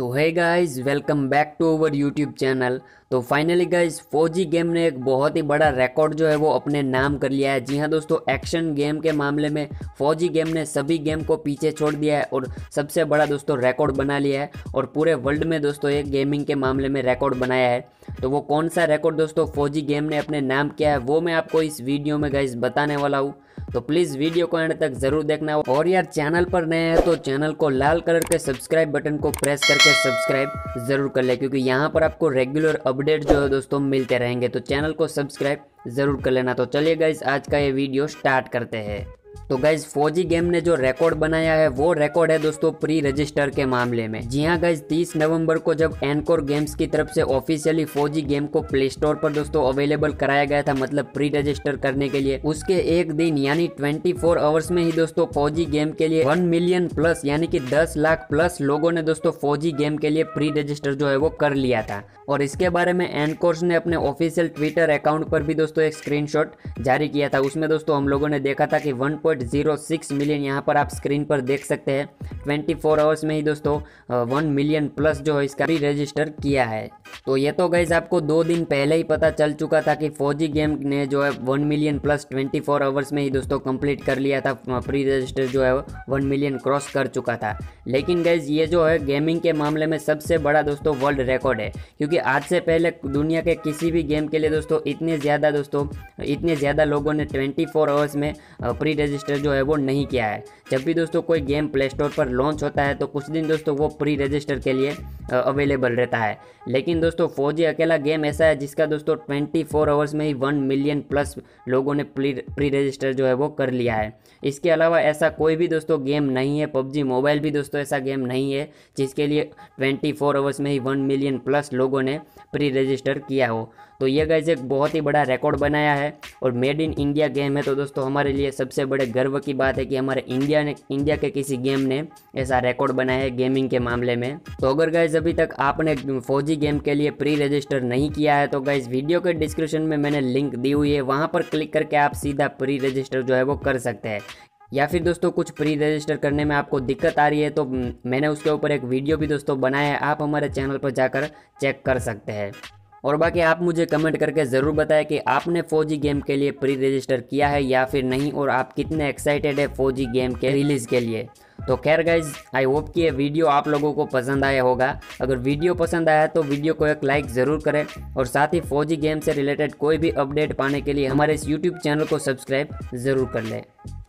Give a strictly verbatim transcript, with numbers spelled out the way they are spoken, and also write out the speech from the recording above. तो है guys, welcome back to our YouTube channel. तो फाइनली गाइज, फौजी गेम ने एक बहुत ही बड़ा रिकॉर्ड जो है वो अपने नाम कर लिया है। जी हाँ दोस्तों, एक्शन गेम के मामले में फौजी गेम ने सभी गेम को पीछे छोड़ दिया है और सबसे बड़ा दोस्तों रिकॉर्ड बना लिया है और पूरे वर्ल्ड में दोस्तों एक गेमिंग के मामले में रिकॉर्ड बनाया है। तो वो कौन सा रिकॉर्ड दोस्तों फौजी गेम ने अपने नाम किया है वो मैं आपको इस वीडियो में गाइज बताने वाला हूँ, तो प्लीज़ वीडियो को एंड तक जरूर देखना। और यार, चैनल पर नए हैं तो चैनल को लाल कलर के सब्सक्राइब बटन को प्रेस करके सब्सक्राइब जरूर कर ले, क्योंकि यहाँ पर आपको रेगुलर अपडेट जो है दोस्तों मिलते रहेंगे, तो चैनल को सब्सक्राइब जरूर कर लेना। तो चलिए गाइज, आज का ये वीडियो स्टार्ट करते हैं। तो गाइज, फौजी गेम ने जो रिकॉर्ड बनाया है वो रिकॉर्ड है दोस्तों प्री रजिस्टर के मामले में। जी हाँ गाइज, तीस नवंबर को जब nCore गेम्स की तरफ से ऑफिशियली फौजी गेम को प्ले स्टोर पर दोस्तों अवेलेबल कराया गया था, मतलब प्री रजिस्टर करने के लिए, उसके एक दिन यानी चौबीस आवर्स में ही दोस्तों फौजी गेम के लिए एक मिलियन प्लस यानी कि दस लाख प्लस लोगों ने दोस्तों फौजी गेम के लिए प्री रजिस्टर जो है वो कर लिया था। और इसके बारे में nCore ने अपने ऑफिशियल ट्विटर अकाउंट पर भी दोस्तों एक स्क्रीनशॉट जारी किया था। उसमें दोस्तों हम लोगों ने देखा था कि one one point zero six million, यहाँ पर आप स्क्रीन पर देख सकते हैं, चौबीस आवर्स में ही दोस्तों एक मिलियन प्लस जो है इसका भी रजिस्टर किया है। तो ये तो गाइज आपको दो दिन पहले ही पता चल चुका था कि फौजी गेम ने जो है एक मिलियन प्लस चौबीस आवर्स में ही दोस्तों कंप्लीट कर लिया था, प्री रजिस्टर जो है एक मिलियन क्रॉस कर चुका था। लेकिन गाइज ये जो है गेमिंग के मामले में सबसे बड़ा दोस्तों वर्ल्ड रिकॉर्ड है, क्योंकि आज से पहले दुनिया के किसी भी गेम के लिए दोस्तों इतने ज़्यादा दोस्तों इतने ज़्यादा लोगों ने चौबीस आवर्स में प्री रजिस्टर जो है वो नहीं किया है। जब भी दोस्तों कोई गेम प्ले स्टोर पर लॉन्च होता है तो कुछ दिन दोस्तों वो प्री रजिस्टर के लिए अवेलेबल रहता है, लेकिन दोस्तों फौजी अकेला गेम ऐसा है जिसका दोस्तों चौबीस आवर्स में ही एक मिलियन प्लस लोगों ने प्री रजिस्टर जो है वो कर लिया है। इसके अलावा ऐसा कोई भी दोस्तों गेम नहीं है, पबजी मोबाइल भी दोस्तों ऐसा गेम नहीं है जिसके लिए चौबीस आवर्स में ही एक मिलियन प्लस लोगों ने प्री रजिस्टर किया हो। तो ये गाइज एक बहुत ही बड़ा रिकॉर्ड बनाया है और मेड इन इंडिया गेम है, तो दोस्तों हमारे लिए सबसे बड़े गर्व की बात है कि हमारे इंडिया ने इंडिया के किसी गेम ने ऐसा रिकॉर्ड बनाया है गेमिंग के मामले में। तो अगर गाइज अभी तक आपने फौजी गेम के लिए प्री रजिस्टर नहीं किया है तो गाइज वीडियो के डिस्क्रिप्शन में मैंने लिंक दी हुई है, वहाँ पर क्लिक करके आप सीधा प्री रजिस्टर जो है वो कर सकते हैं। या फिर दोस्तों कुछ प्री रजिस्टर करने में आपको दिक्कत आ रही है तो मैंने उसके ऊपर एक वीडियो भी दोस्तों बनाया है, आप हमारे चैनल पर जाकर चेक कर सकते हैं। और बाकी आप मुझे कमेंट करके ज़रूर बताएं कि आपने फौजी गेम के लिए प्री रजिस्टर किया है या फिर नहीं, और आप कितने एक्साइटेड है फौजी गेम के रिलीज़ के लिए। तो खैर गाइज, आई होप कि ये वीडियो आप लोगों को पसंद आया होगा। अगर वीडियो पसंद आया तो वीडियो को एक लाइक ज़रूर करें और साथ ही फौजी गेम से रिलेटेड कोई भी अपडेट पाने के लिए हमारे इस यूट्यूब चैनल को सब्सक्राइब ज़रूर कर लें।